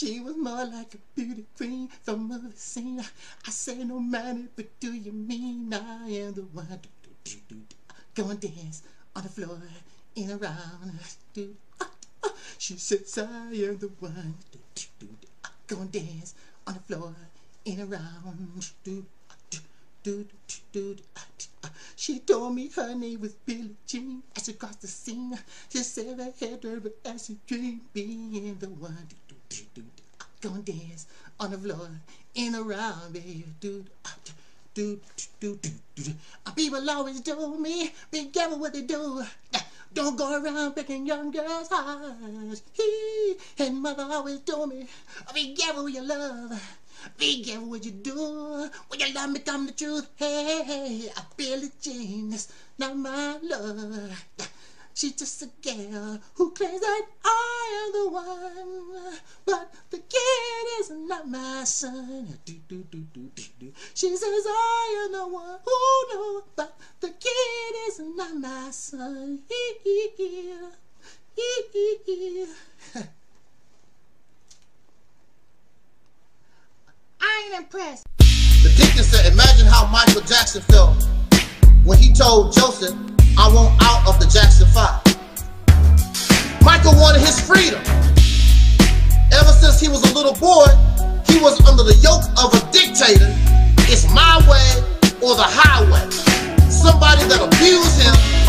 She was more like a beauty queen from other scene. I say no matter, but do you mean I am the one? Go and dance on the floor in a round. She says I am the one. Go and dance on the floor in a round. She told me her name was Billie Jean. As she crossed the scene, she said her head hurt, but as she dreamed, being the one. Go and dance on the floor in a round, baby. People always told me, be careful what they do. Don't go around picking young girls' hearts. And mother always told me, be careful what you love. Be careful what you do. When your love become the truth. Hey, I feel it, Jean, that's not my love. She's just a girl who claims that I am the one, but the kid is not my son. She says I am the one who knows, but the kid is not my son. I ain't impressed. The deacon said, imagine how Michael Jackson felt when he told Joseph, I want out of the Jackson 5. Michael wanted his freedom. Ever since he was a little boy, he was under the yoke of a dictator. It's my way or the highway. Somebody that abused him